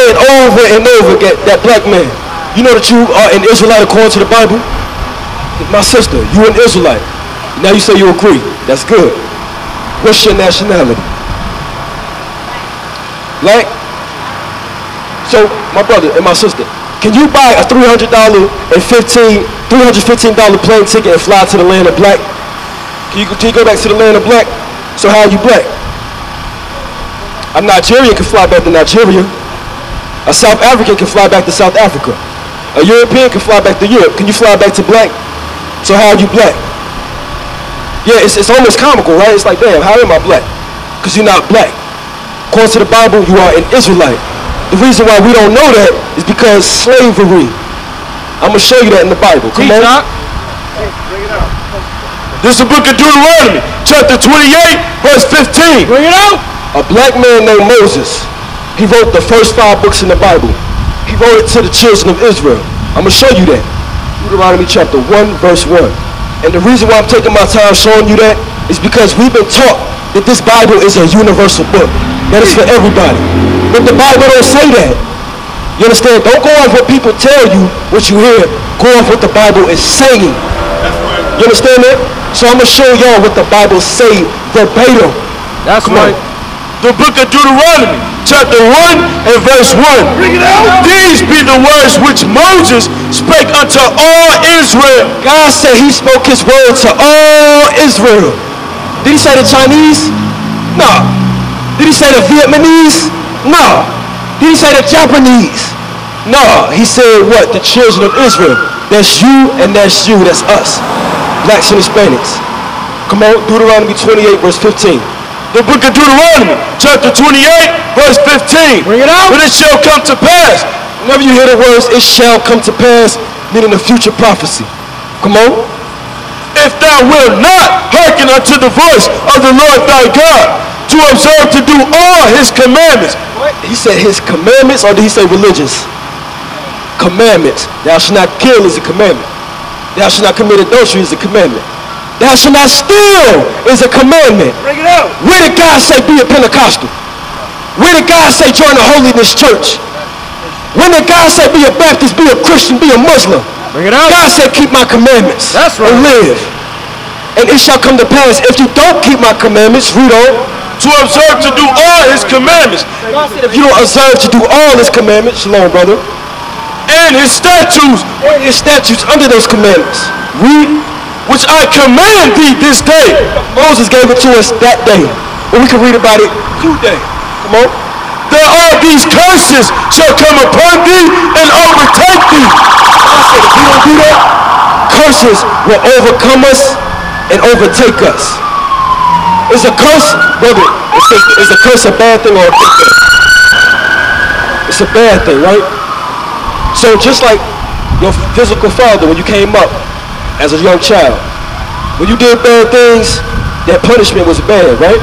saying over and over again, that black man, you know that you are an Israelite according to the Bible? My sister, you an Israelite. Now you say you agree. That's good. What's your nationality? Black? So, my brother and my sister, can you buy a $315 plane ticket and fly to the land of black? Can you go back to the land of black? So how are you black? A Nigerian can fly back to Nigeria. A South African can fly back to South Africa. A European can fly back to Europe. Can you fly back to black? So how are you black? Yeah, it's almost comical, right? It's like, damn, how am I black? Because you're not black. According to the Bible, you are an Israelite. The reason why we don't know that is because slavery. I'm going to show you that in the Bible. Come on. This is the book of Deuteronomy, chapter 28, verse 15. Bring it out. A black man named Moses, he wrote the first 5 books in the Bible. He wrote it to the children of Israel. I'm going to show you that. Deuteronomy chapter 1, verse 1. And the reason why I'm taking my time showing you that is because we've been taught that this Bible is a universal book. That is for everybody. But the Bible don't say that. You understand? Don't go off what people tell you, what you hear. Go off what the Bible is saying. You understand that? So I'm going to show y'all what the Bible say verbatim. That's right. The book of Deuteronomy, chapter 1 and verse 1. Bring it out. These be the words which Moses spake unto all Israel. God said he spoke his word to all Israel. Did he say the Chinese? No. Did he say the Vietnamese? No. Did he say the Japanese? No. He said what? The children of Israel. That's you and that's you. That's us. Blacks and Hispanics. Come on. Deuteronomy 28 verse 15. The book of Deuteronomy chapter 28 verse 15. Bring it out. But it shall come to pass. Whenever you hear the words, it shall come to pass, meaning the future prophecy. Come on. If thou wilt not hearken unto the voice of the Lord thy God, to observe to do all his commandments. What? He said his commandments, or did he say religious? Commandments. Thou shalt not kill is a commandment. Thou shalt not commit adultery is a commandment. Thou shalt not steal is a commandment. Bring it out. Where did God say be a Pentecostal? Where did God say join the holiness church? When did God say be a Baptist, be a Christian, be a Muslim? Bring it out. God said keep my commandments. That's right. And live. And it shall come to pass if you don't keep my commandments, read on. To observe to do all his commandments. God said if you don't observe to do all his commandments, shalom brother, and his statutes, under those commandments, read, which I command thee this day. Moses gave it to us that day, but we can read about it today. Come on. That all these curses shall come upon thee and overtake thee. God said if you don't do that, curses will overcome us and overtake us. Is a curse, brother, is a curse a bad thing or a good thing? It's a bad thing, right? So just like your physical father when you came up as a young child, when you did bad things, that punishment was bad, right?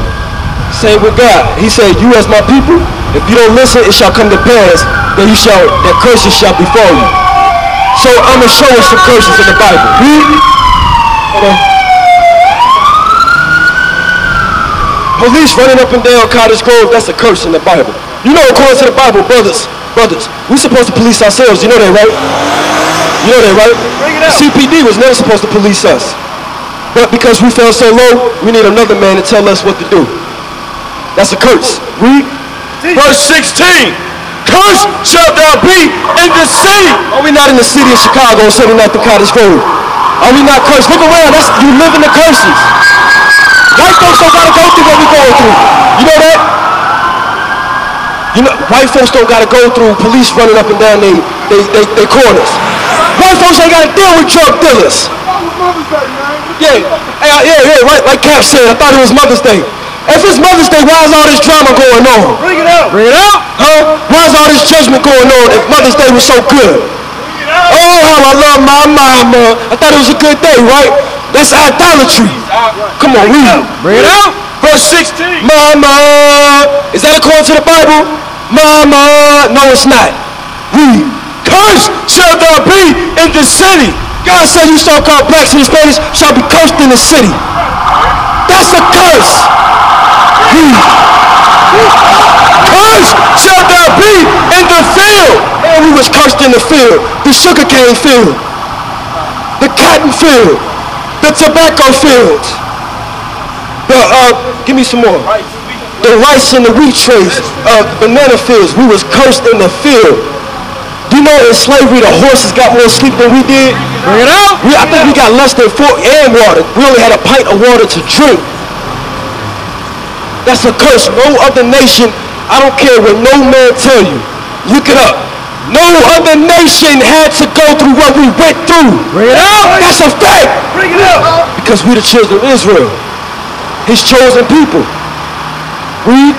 Same with God. He said, you as my people, if you don't listen, it shall come to pass that that curses shall befall you. So I'm going to show us some curses in the Bible. Hold on. Police running up and down Cottage Grove, that's a curse in the Bible. You know, according to the Bible, brothers, we're supposed to police ourselves. You know that, right? You know that, right? The CPD was never supposed to police us. But because we fell so low, we need another man to tell us what to do. That's a curse. Read. Verse 16. Cursed shalt thou be in the city. Are we not in the city of Chicago, certainly not the Cottage Grove? Are we not cursed? Look around, you live in the curses. White folks don't gotta go through what we go through. You know that? You know, white folks don't gotta go through police running up and down they corners. White folks ain't gotta deal with drug dealers. Yeah, right, like Cap said, I thought it was Mother's Day. If it's Mother's Day, why is all this drama going on? Bring it out. Bring it out? Huh? Why is all this judgment going on if Mother's Day was so good? Bring it out. Oh, how I love my mama. I thought it was a good day, right? That's idolatry. Come on, read. Bring it out. Verse 16. Mama. Is that according to the Bible? Mama. No, it's not. Read. Cursed shall thou be in the city. God said you so-called blacks and Hispanics shall be cursed in the city. That's a curse. Read. Cursed shall thou be in the in the field, the sugarcane field, the cotton field, the tobacco fields, the, give me some more, the rice and the wheat trays, banana fields. We was cursed in the field. You know, in slavery, the horses got more sleep than we did. Bring it out. I think we got less than 4 and water. We only had a pint of water to drink. That's a curse. No other nation, I don't care what no man tell you. Look it up. No other nation had to go through what we went through. Bring it out. That's a fact. Bring it out. Because we the children of Israel, His chosen people. Read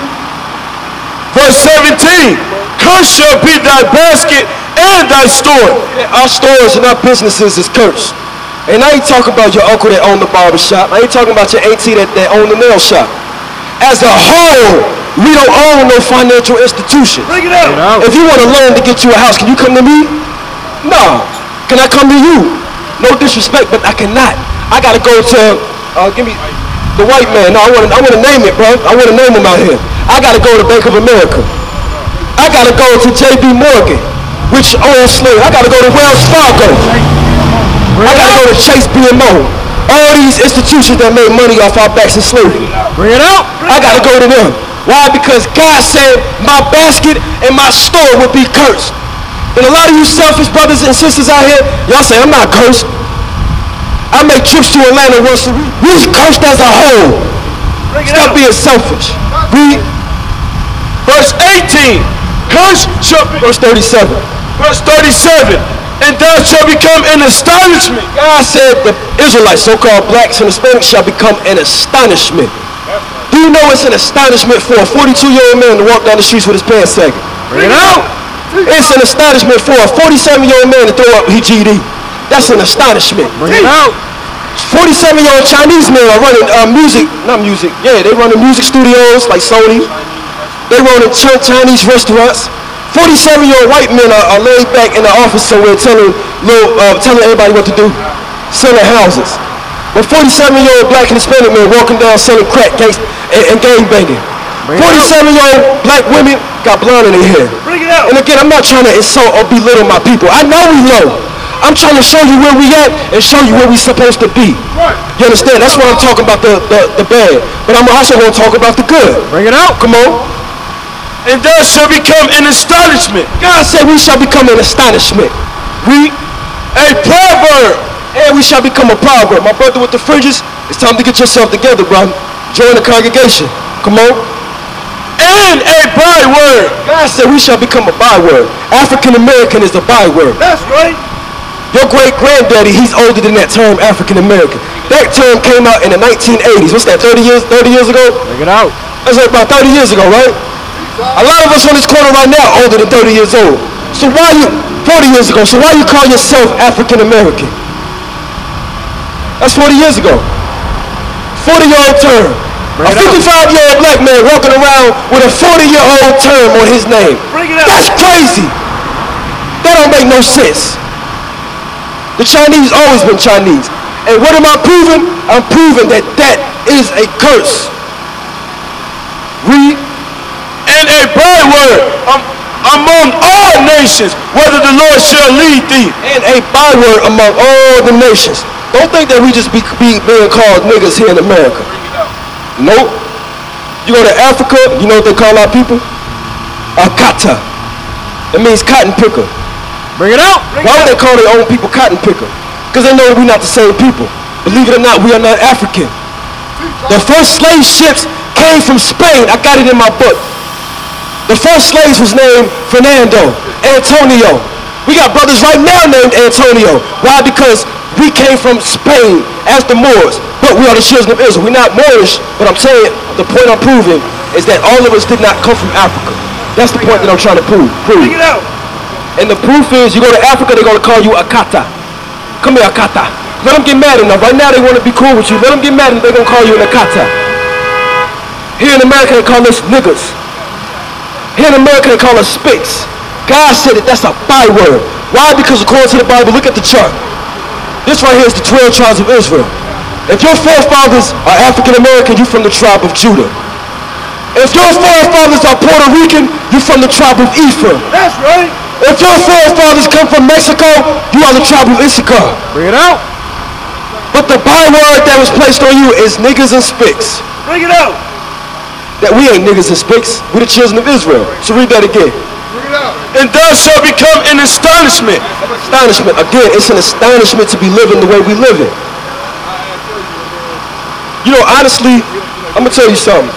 verse 17. Cursed shall be thy basket and thy store. Our stores and our businesses is cursed. And I ain't talking about your uncle that owned the barber shop. I ain't talking about your auntie that owned the nail shop. As a whole, we don't own no financial institution. Bring it up. If you want to loan to get you a house, can you come to me? No. Can I come to you? No disrespect, but I cannot. I gotta go to give me the white man. No, I want to name it, bro. I want to name him out here. I gotta go to Bank of America. I gotta go to J.B. Morgan, which owns slaves. I gotta go to Wells Fargo. I gotta go to Chase BMO. All these institutions that made money off our backs in slavery. Bring it out. I gotta go to them. Why? Because God said my basket and my store would be cursed. And a lot of you selfish brothers and sisters out here, y'all say I'm not cursed. I make trips to Atlanta once a week. We cursed as a whole. Stop being selfish. Read verse 18. Cursed shall be, verse 37. Verse 37. And thou shalt become an astonishment. God said the Israelites, so-called blacks and Hispanics, shall become an astonishment. Do you know it's an astonishment for a 42-year-old man to walk down the streets with his pants sagging? Bring it out. It's an astonishment for a 47-year-old man to throw up his GD. That's an astonishment. Bring it out. 47-year-old Chinese men are running they running music studios like Sony. They run in Chinese restaurants. 47-year-old white men are laid back in the office somewhere telling everybody what to do, selling houses. But 47-year-old black and Hispanic men walking down selling crack and gangbanging. 47-year-old black women got blonde in their hair. Bring it out. And again, I'm not trying to insult or belittle my people. I know we know. I'm trying to show you where we at and show you where we supposed to be. You understand? That's why I'm talking about the bad. But I'm also going to talk about the good. Bring it out. Come on. And thou shalt become an astonishment. God said we shall become an astonishment. Read. A proverb. And we shall become a proverb. My brother with the fringes, it's time to get yourself together, bro. Join the congregation. Come on. And a byword. God said we shall become a byword. African American is a byword. That's right. Your great-granddaddy, he's older than that term African American. That term came out in the 1980s. What's that, 30 years ago? Bring it out. That's like about 30 years ago, right? A lot of us on this corner right now are older than 30 years old. So why you, 40 years ago, so why you call yourself African American? That's 40 years ago. 40-year-old term. A 55-year-old black man walking around with a 40-year-old term on his name. That's crazy. That don't make no sense. The Chinese always been Chinese. And what am I proving? I'm proving that that is a curse. Read. And a byword among all nations, whether the Lord shall lead thee. And a byword among all the nations. Don't think that we just be being called niggas here in America. Nope. You go to Africa, you know what they call our people? Akata. It means cotton picker. Bring it out. Why would they call their own people cotton picker? Because they know we're not the same people. Believe it or not, we are not African. The first slave ships came from Spain. I got it in my book. The first slaves was named Fernando, Antonio. We got brothers right now named Antonio. Why? Because we came from Spain as the Moors, but we are the children of Israel. We're not Moorish, but I'm telling you, the point I'm proving is that all of us did not come from Africa. That's the point that I'm trying to prove. And the proof is, you go to Africa, they're going to call you Akata. Come here, Akata. Let them get mad enough. Right now they want to be cool with you. Let them get mad and they're going to call you an Akata. Here in America, they call us niggas. Here in America, they call us spics. God said it. That's a byword. Why? Because according to the Bible, look at the chart. This right here is the 12 tribes of Israel. If your forefathers are African American, you're from the tribe of Judah. If your forefathers are Puerto Rican, you're from the tribe of Ephraim. That's right. If your forefathers come from Mexico, you are the tribe of Issachar. Bring it out. But the byword that was placed on you is niggas and spics. Bring it out. That we ain't niggas and spics. We're the children of Israel. So read that again. Bring it out. And thou shalt become an astonishment. Astonishment. Again, it's an astonishment to be living the way we live it. You know, honestly, I'm going to tell you something.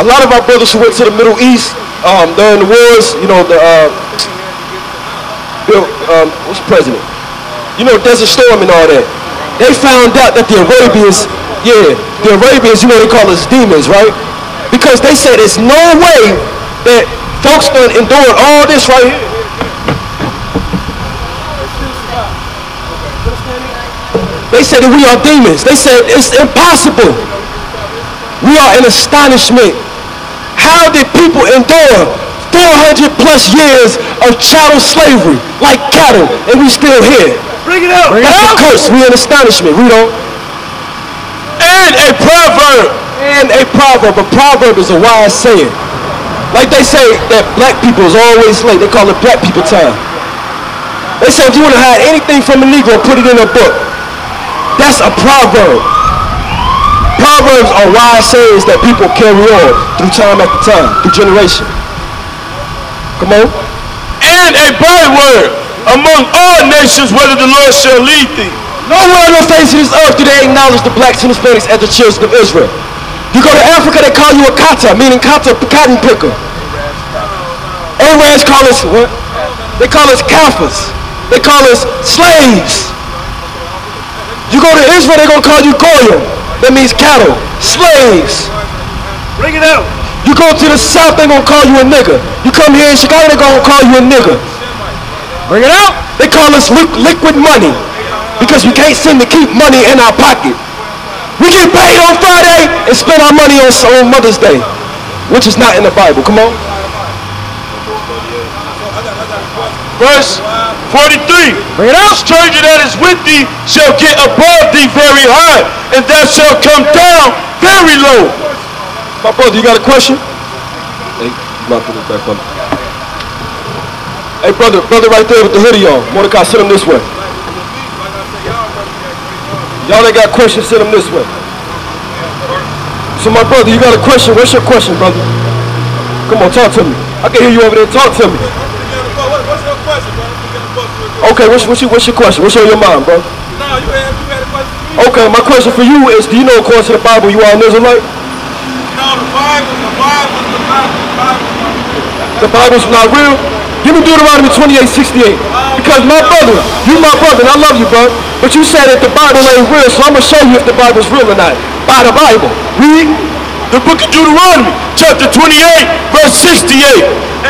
A lot of our brothers who went to the Middle East during the wars, you know, the what's the president? You know, Desert Storm and all that. They found out that the Arabians, you know, they call us demons, right? Because they said there's no way that folks done endured all this right here. They said that we are demons. They said it's impossible. We are an astonishment. How did people endure 400 plus years of chattel slavery like cattle and we still here? Bring it up. That's a curse. We an astonishment. Read on. And a proverb. And a proverb. A proverb is a wise saying. Like they say that black people is always late. They call it black people time. They say if you want to hide anything from a Negro, put it in a book. That's a proverb. Proverbs are wise sayings that people carry on through time after time, through generation. Come on. And a byword among all nations, whether the Lord shall lead thee. Nowhere on the face of this earth do they acknowledge the blacks and Hispanics as the children of Israel. You go to Africa, they call you a kata, meaning kata, cotton picker. Arabs call us what? They call us kafirs. They call us slaves. You go to Israel, they're going to call you goyim. That means cattle, slaves. Bring it out. You go to the South, they're going to call you a nigger. You come here in Chicago, they're going to call you a nigger. Bring it out. They call us liquid money because we can't seem to keep money in our pocket. We get paid on Friday and spend our money on Mother's Day, which is not in the Bible. Come on. Verse 43, bring it out. Stranger that is with thee shall get above thee very high, and thou shalt come down very low. My brother, you got a question? Hey, brother right there with the hoodie on. Mordecai, send him this way. Y'all that got questions, send him this way. So my brother, you got a question? What's your question, brother? Come on, talk to me. I can hear you over there. Talk to me. Okay, what's your question? What's on your mind, bro? No, you had a question for me. Okay, my question for you is, do you know according to the Bible you are an Israelite? No, the Bible. The Bible's not real? Give me Deuteronomy 28:68. Because my brother, you my brother, and I love you, bro. But you said that the Bible ain't real, so I'm going to show you if the Bible's real or not. By the Bible. Read the book of Deuteronomy, chapter 28, verse 68.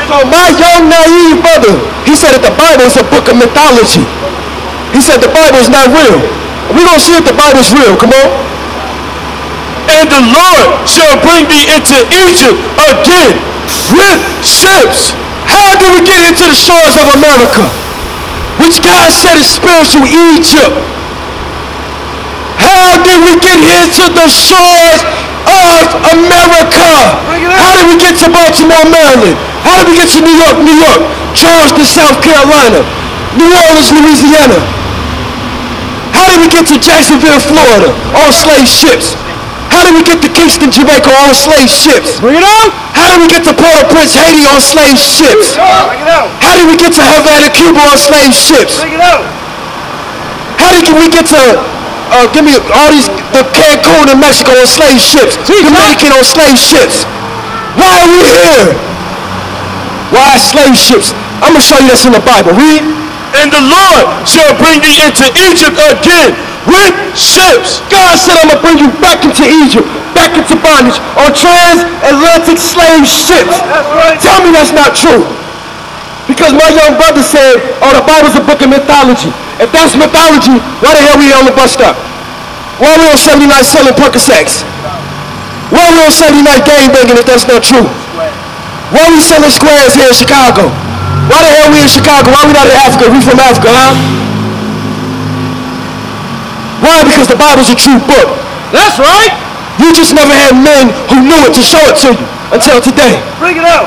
So my young, naive brother, he said that the Bible is a book of mythology. He said the Bible is not real. We're going to see if the Bible is real. Come on. And the Lord shall bring thee into Egypt again with ships. How did we get into the shores of America, which God said is spiritual Egypt? How did we get here to the shores of America? How did we get to Baltimore, Maryland? How did we get to New York, New York? Charleston, South Carolina. New Orleans, Louisiana. How did we get to Jacksonville, Florida? On slave ships. How did we get to Kingston, Jamaica? On slave ships. Bring it on. How did we get to Port-au-Prince, Haiti? On slave ships. Bring it out. How did we get to Havana, Cuba? On slave ships. Bring it out. How did we get to Cancun in Mexico? On slave ships. Dominican on slave ships. Why are we here? Why slave ships? I'm going to show you this in the Bible. Read. And the Lord shall bring thee into Egypt again with ships. God said, I'm going to bring you back into Egypt, back into bondage, on transatlantic slave ships. That's right. Tell me that's not true. Because my young brother said, oh, the Bible's a book of mythology. If that's mythology, why the hell are we on the bus stop? Why are we on Sunday night selling Percocets? Why are we on Sunday night gangbanging if that's not true? Why are we selling squares here in Chicago? Why the hell are we in Chicago? Why are we not in Africa? We from Africa, huh? Why? Because the Bible's a true book. That's right. You just never had men who knew it to show it to you until today. Bring it out.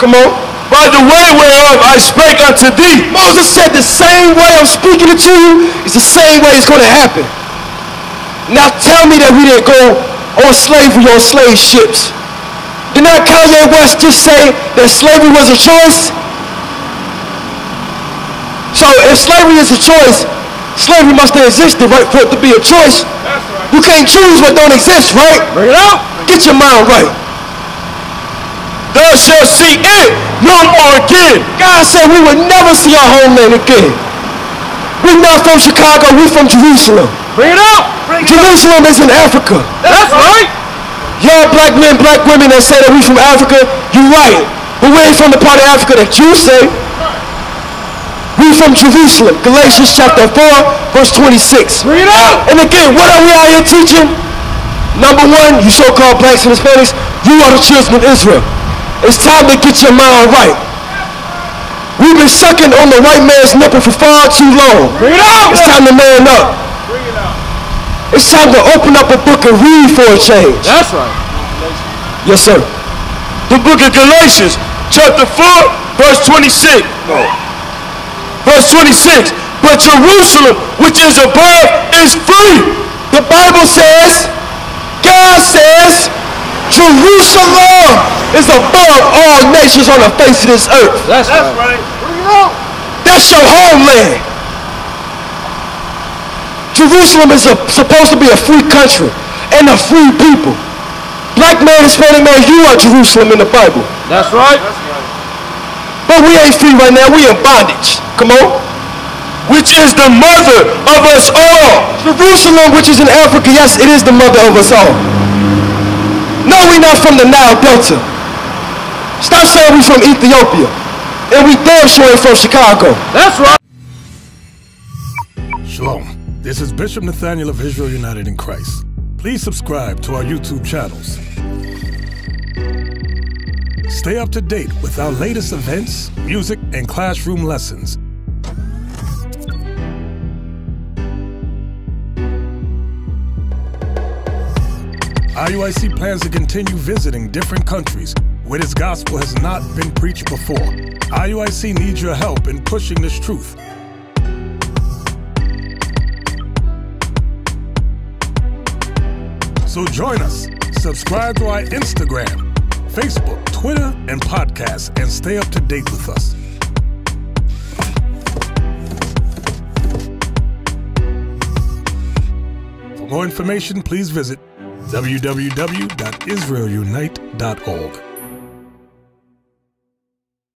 Come on. by the way whereof I spake unto thee. Moses said the same way I'm speaking to you is the same way it's going to happen. Now tell me that we didn't go on slavery on slave ships. Did not Kanye West just say that slavery was a choice? So if slavery is a choice, slavery must have existed, right, for it to be a choice. That's right. You can't choose what don't exist, right? Bring it out. Get your mind right. Thou shalt see it no more again. God said we will never see our homeland again. We're not from Chicago, we're from Jerusalem. Bring it up. Bring it Jerusalem up. Is in Africa. That's right. Y'all black men, black women that say that we from Africa, you're right. But we ain't from the part of Africa that you say. We from Jerusalem. Galatians chapter 4, verse 26. Bring it up. And again, what are we out here teaching? Number one, you so-called blacks and Hispanics, you are the children of Israel. It's time to get your mind right. We've been sucking on the white man's nipple for far too long. Bring it up. It's time to man up. Bring it up. It's time to open up a book and read for a change. That's right. Yes, sir. The book of Galatians, chapter 4, verse 26. No. Verse 26. But Jerusalem, which is above, is free. The Bible says, God says, Jerusalem is above all nations on the face of this earth. That's right. That's your homeland. Jerusalem is supposed to be a free country and a free people. Black man, Hispanic man, you are Jerusalem in the Bible. That's right. But we ain't free right now. We in bondage. Come on. Which is the mother of us all. Jerusalem, which is in Africa, yes, it is the mother of us all. No, we're not from the Nile Delta. Stop saying we're from Ethiopia. And we damn sure ain't from Chicago. That's right. Shalom. This is Bishop Nathaniel of Israel United in Christ. Please subscribe to our YouTube channels. Stay up to date with our latest events, music, and classroom lessons. IUIC plans to continue visiting different countries where this gospel has not been preached before. IUIC needs your help in pushing this truth. So join us, subscribe to our Instagram, Facebook, Twitter, and podcasts, and stay up to date with us. For more information, please visit www.israelunite.org.